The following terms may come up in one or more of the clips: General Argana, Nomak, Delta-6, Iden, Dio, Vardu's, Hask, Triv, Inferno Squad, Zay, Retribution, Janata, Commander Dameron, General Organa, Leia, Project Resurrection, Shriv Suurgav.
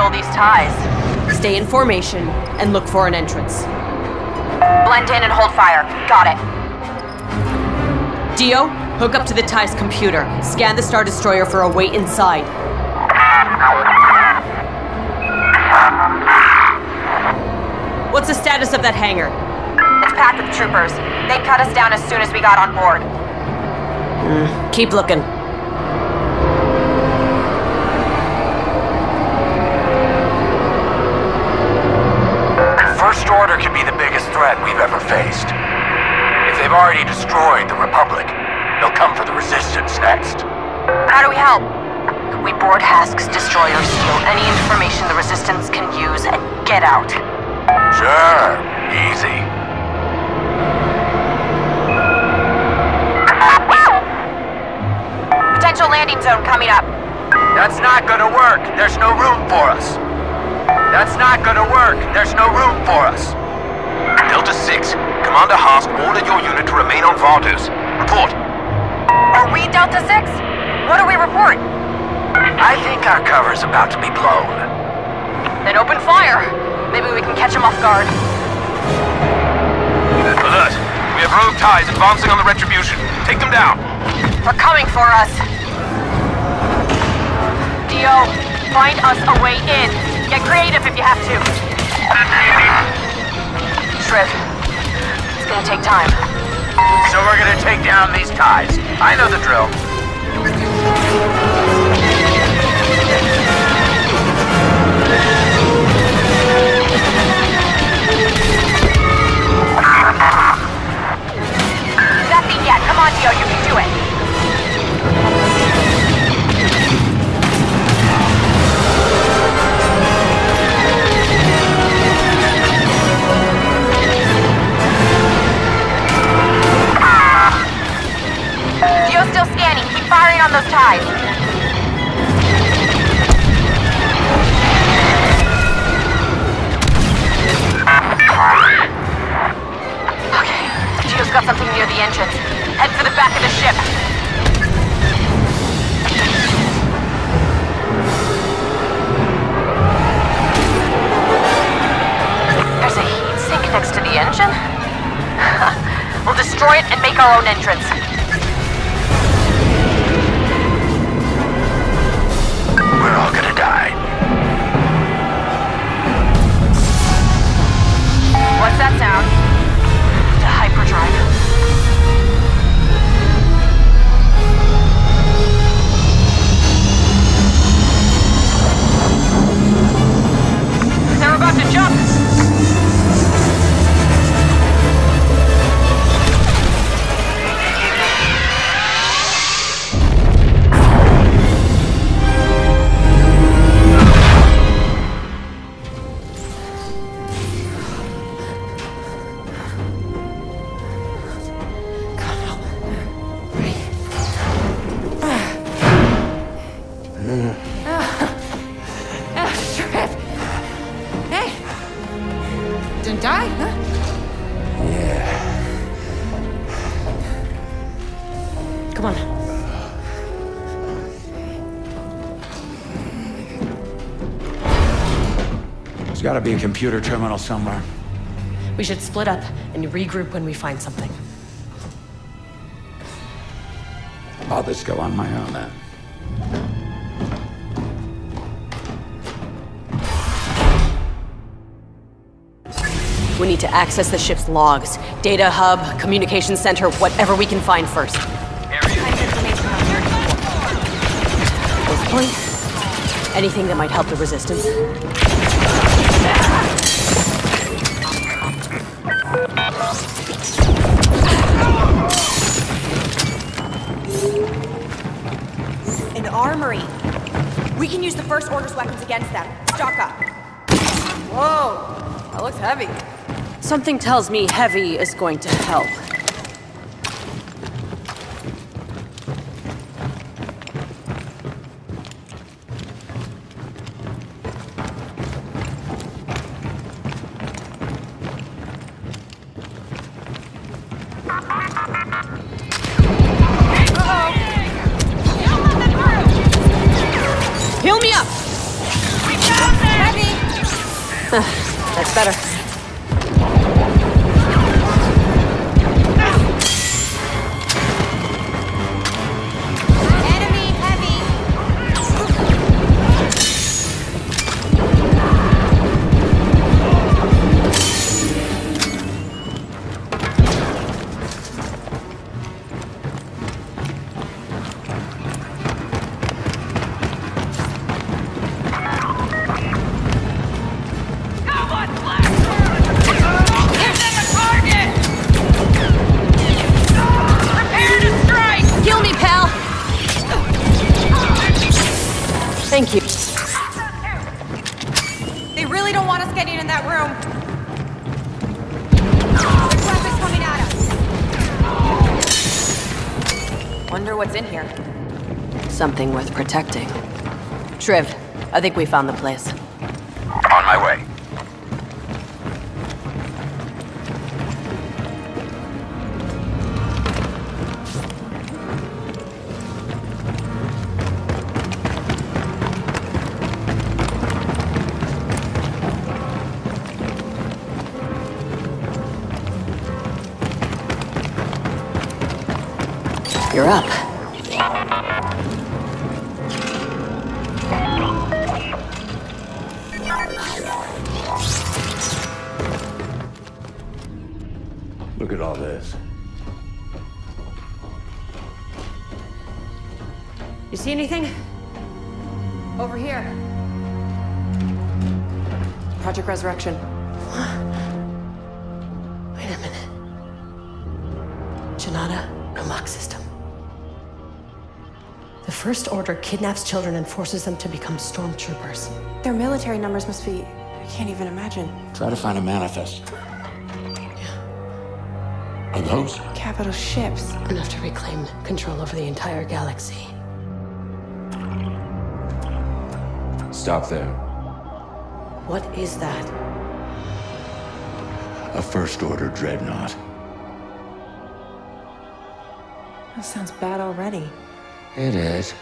all these ties. Stay in formation and look for an entrance. Blend in and hold fire. Got it. Dio, hook up to the TIE's computer. Scan the Star Destroyer for a way inside. What's the status of that hangar? It's packed with troopers. They cut us down as soon as we got on board. Keep looking. First Order could be the biggest threat we've ever faced. If they've already destroyed the Republic, they'll come for the Resistance next. How do we help? We board Hask's destroyer, steal any information the Resistance can use, and get out. Sure. Easy. Potential landing zone coming up. That's not gonna work. There's no room for us. That's not gonna work. There's no room for us. Delta-6, Commander Hask ordered your unit to remain on Vardu's. Report. Are we Delta-6? What do we report? I think our cover's about to be blown. Then open fire. Maybe we can catch him off guard. Alert! We have rogue ties advancing on the Retribution. Take them down! They're coming for us! Dio, find us a way in. Get creative if you have to. Shriv, it's gonna take time. So we're gonna take down these ties. I know the drill. Nothing yet. Come on, Dio, you can do it. Dio's still scanning. Keep firing on those ties. Got something near the entrance. Head for the back of the ship. There's a heat sink next to the engine? We'll destroy it and make our own entrance. We're all gonna die. What's that sound? They're about to jump. There's gotta be a computer terminal somewhere. We should split up and regroup when we find something. I'll just go on my own then. We need to access the ship's logs. Data hub, communication center, whatever we can find first. Anything that might help the Resistance. An armory. We can use the First Order's weapons against them. Stock up. Whoa, that looks heavy. Something tells me heavy is going to help. Heal me up! We found them! better. Something worth protecting. Triv, I think we found the place. On my way. You're up. See anything? Over here. Project Resurrection. Wait a minute. Janata, Nomak system. The First Order kidnaps children and forces them to become stormtroopers. Their military numbers must be... I can't even imagine. Try to find a manifest. Yeah. Are those? Capital ships. Enough to reclaim control over the entire galaxy. Stop there. What is that? A First Order dreadnought. That sounds bad already. It is.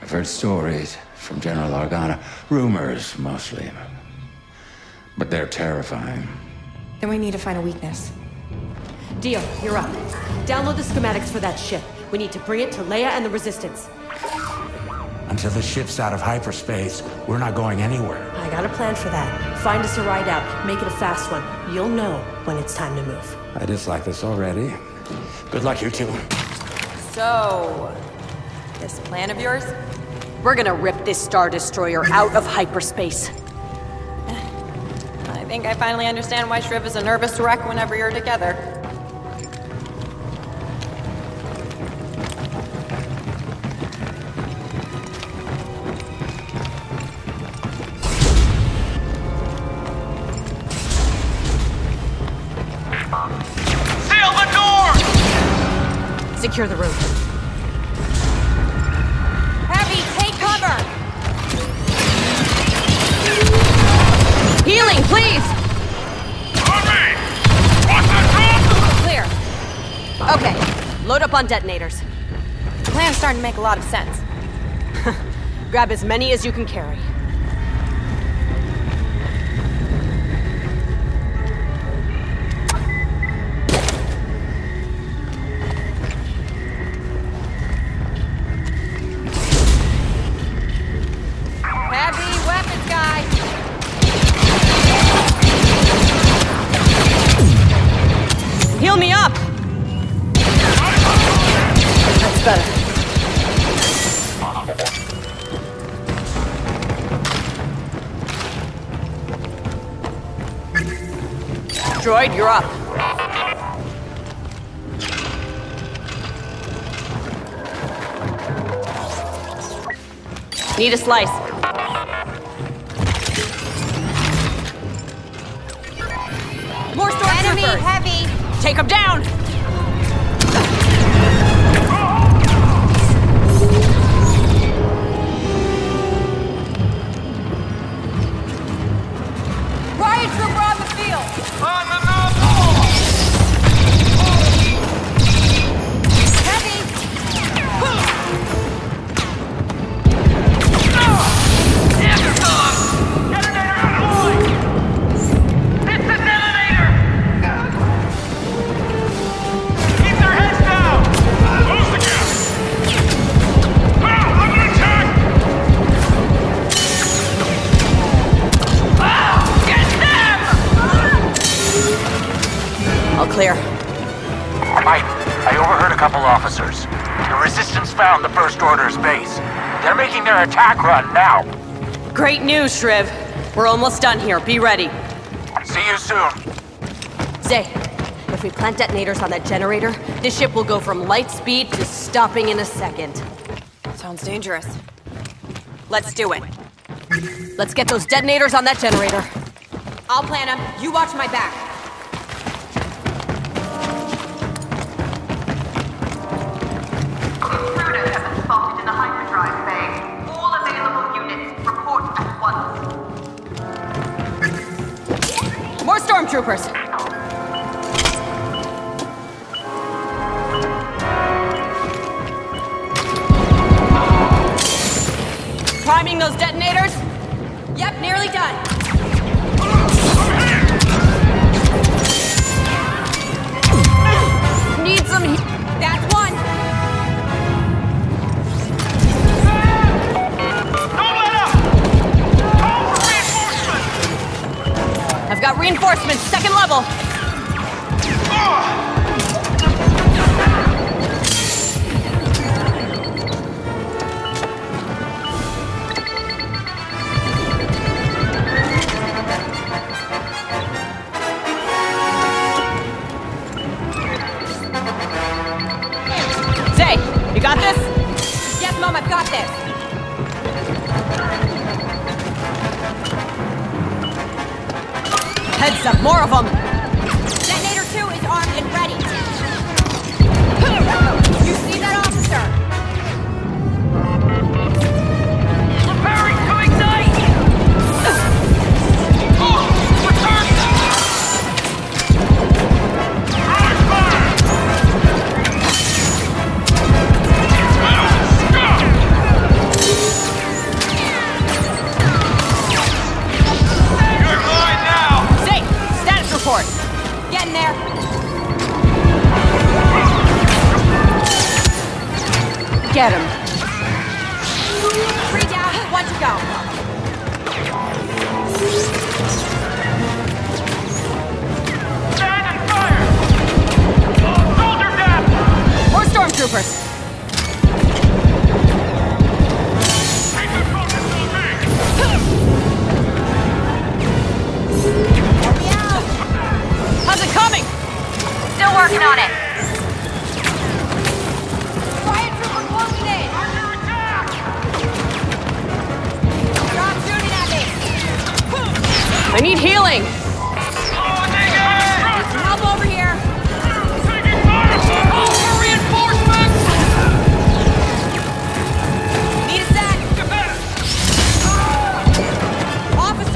I've heard stories from General Argana. Rumors, mostly. But they're terrifying. Then we need to find a weakness. Dio, you're up. Download the schematics for that ship. We need to bring it to Leia and the Resistance. Until the ship's out of hyperspace, we're not going anywhere. I got a plan for that. Find us a ride out. Make it a fast one. You'll know when it's time to move. I dislike this already. Good luck, you two. So, this plan of yours? We're gonna rip this Star Destroyer out of hyperspace. I think I finally understand why Shriv is a nervous wreck whenever you're together. Secure the roof. Heavy, take cover! Healing, please! Heavy! Watch the roof! Clear. Okay, load up on detonators. The plan's starting to make a lot of sense. Grab as many as you can carry. Droid, you're up. Need a slice. More stormtroopers. Enemy heavy. Take them down. Resistance found the First Order's base. They're making their attack run now. Great news, Shriv. We're almost done here. Be ready. See you soon. Zay, if we plant detonators on that generator, this ship will go from light speed to stopping in a second. Sounds dangerous. Let's do it. Let's get those detonators on that generator. I'll plan them. You watch my back. Protos have been spotted in the hyperdrive bay. All available units report at once. More stormtroopers. Priming those detonators? Yep, nearly done. That's one! Don't let up! Call for reinforcements! I've got reinforcements, second level! Got this? Yes, Mom, I've got this. Heads up, more of them. Detonator 2 is armed and ready. You see that, officer? Preparing to ignite! Get in there! Get him! 3 down, 1 to go! Stand and fire! Soldier down! More stormtroopers! Coming! Still working on it. Riot trooper closing in! Under attack! Stop shooting at me! I need healing! Help over here! Taking fire! Call for reinforcements! Need a sec! Officer!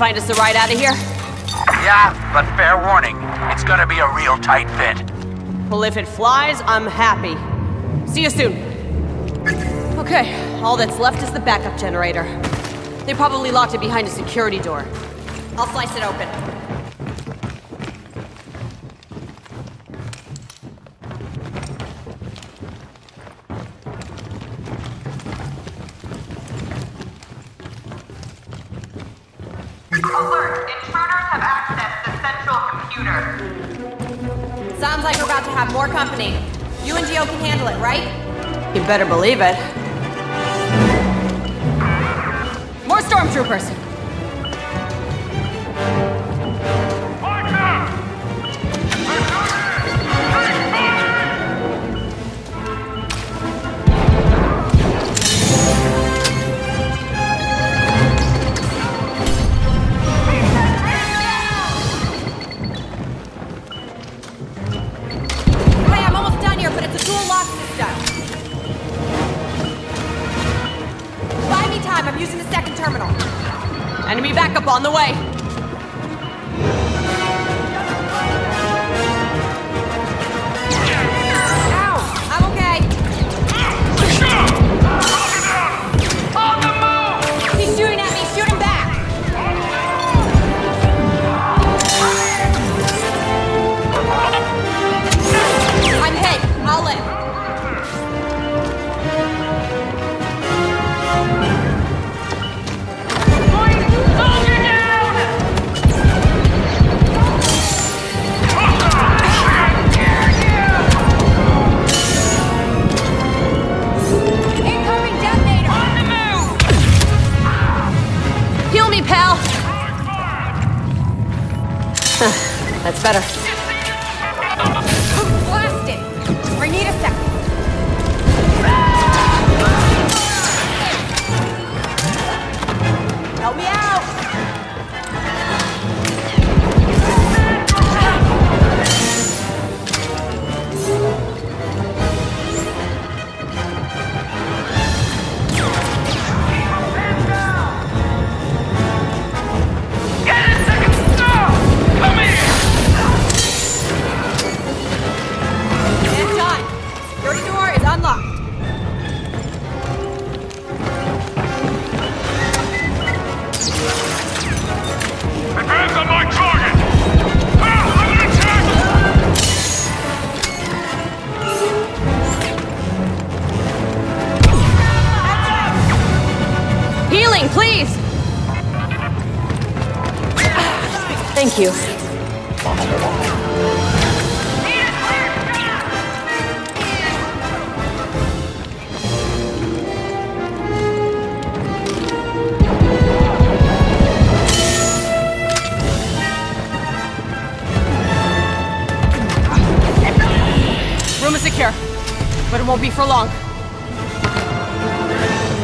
Find us the ride out of here? Yeah, but fair warning, it's gonna be a real tight fit. Well, if it flies, I'm happy. See you soon. Okay, all that's left is the backup generator. They probably locked it behind a security door. I'll slice it open. You and Dio can handle it, right? You better believe it. More stormtroopers! Buy me time, I'm using the second terminal. That's better. Blast it! We need a sec. Help me out! Thank you. Room is secure, but it won't be for long.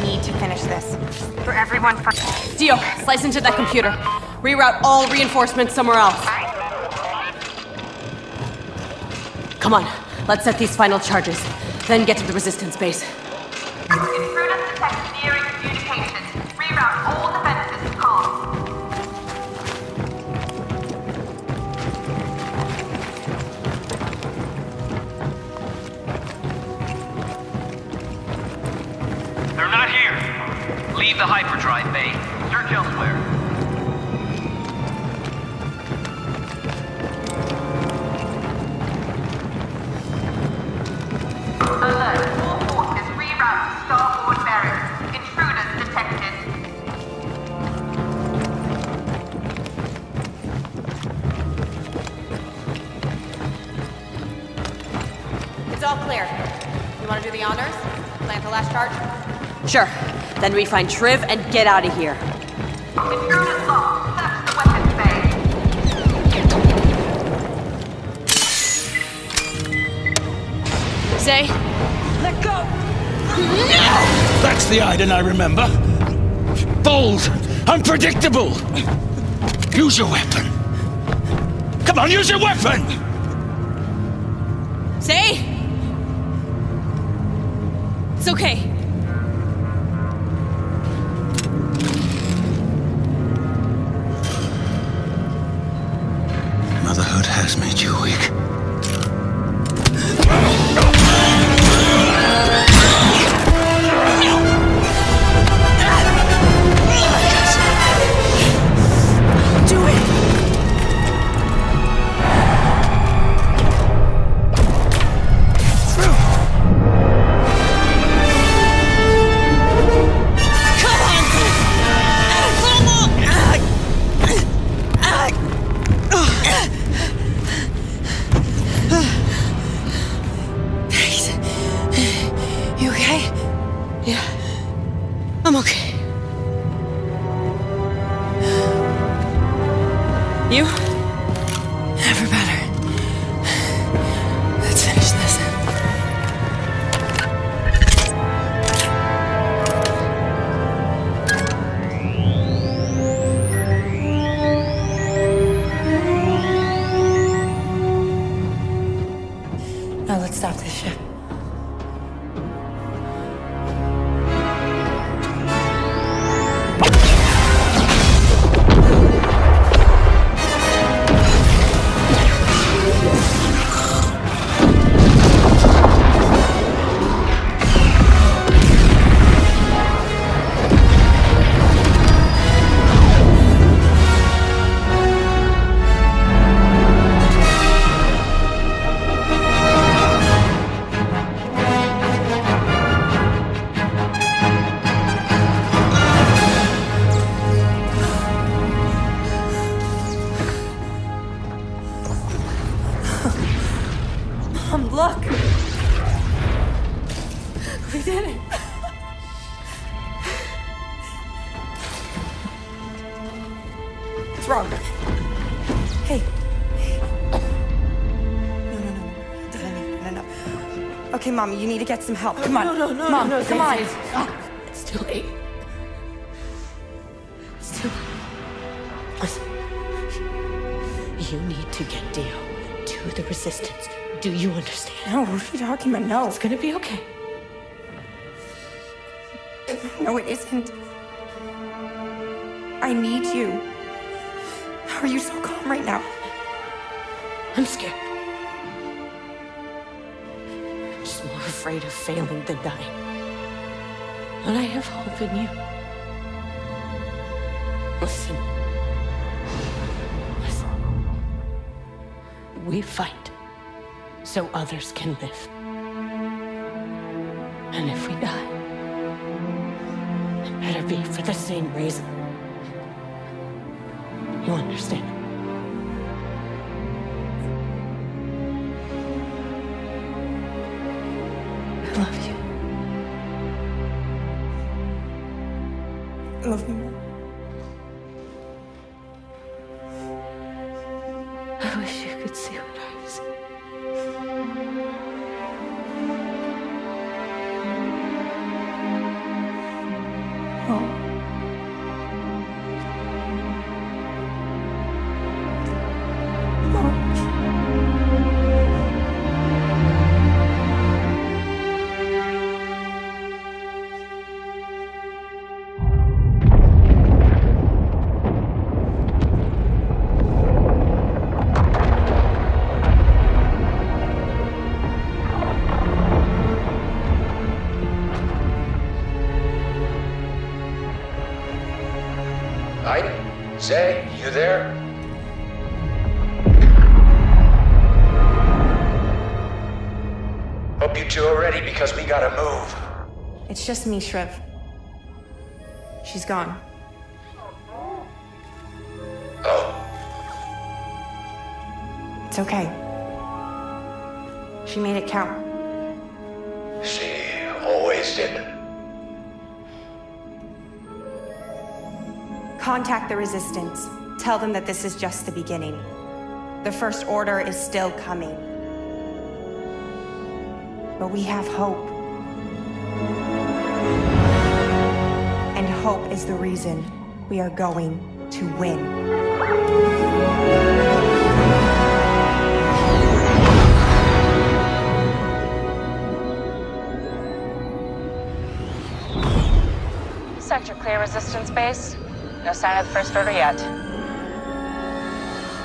We need to finish this. For everyone, Dio, slice into that computer. Reroute all reinforcements somewhere else. Come on, let's set these final charges, then get to the resistance base. Prudence detects nearing communications. Reroute all defenses to calm. They're not here. Leave the hyperdrive bay. Search elsewhere. Sure. Then we find Triv and get out of here. Say, let go. No! That's the Iden I remember. Bold, unpredictable. Use your weapon. Come on, use your weapon. Say, it's okay. Made you weak. Wrong. Hey. Okay, Mommy, you need to get some help. Come on. No, Mom, no, come on. It's too late. It's too late. Listen. You need to get Dio to the Resistance. Do you understand? No, what are you talking about? No. It's gonna be okay. No, it isn't. I need you. How are you so calm right now? I'm scared. I'm just more afraid of failing than dying. But I have hope in you. Listen. We fight so others can live. And if we die, it better be for the same reason. You understand? I love you. I love you more. I wish you could see what I was. Zay, you there? Hope you two are ready because we gotta move. It's just me, Shriv. She's gone. Oh. It's okay. She made it count. She always did. Contact the Resistance. Tell them that this is just the beginning. The First Order is still coming. But we have hope. And hope is the reason we are going to win. Sector clear, Resistance base. No sign of the First Order yet.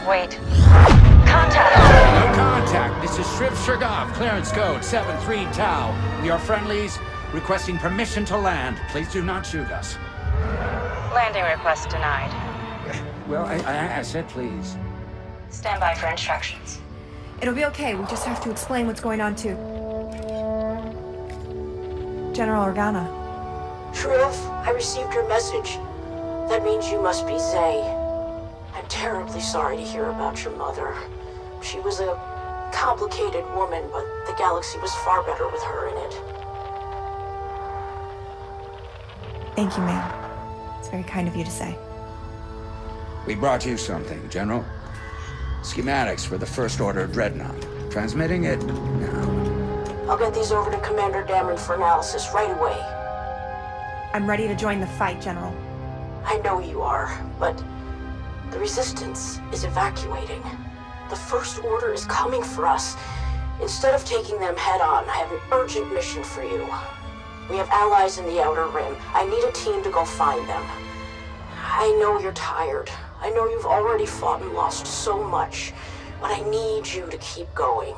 Wait. Contact! No contact. This is Shriv Suurgav, clearance code 73 Tau. We are friendlies, requesting permission to land. Please do not shoot us. Landing request denied. Well, I said please. Stand by for instructions. It'll be okay. We just have to explain what's going on, too. General Organa. Shriv, I received your message. That means you must be Zay. I'm terribly sorry to hear about your mother. She was a complicated woman, but the galaxy was far better with her in it. Thank you, ma'am. It's very kind of you to say. We brought you something, General. Schematics for the First Order Dreadnought. Transmitting it now. I'll get these over to Commander Dameron for analysis right away. I'm ready to join the fight, General. I know you are, but the Resistance is evacuating. The First Order is coming for us. Instead of taking them head-on, I have an urgent mission for you. We have allies in the Outer Rim. I need a team to go find them. I know you're tired. I know you've already fought and lost so much, but I need you to keep going.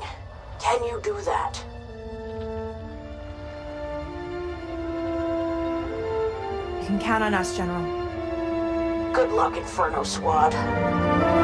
Can you do that? You can count on us, General. Good luck, Inferno Squad.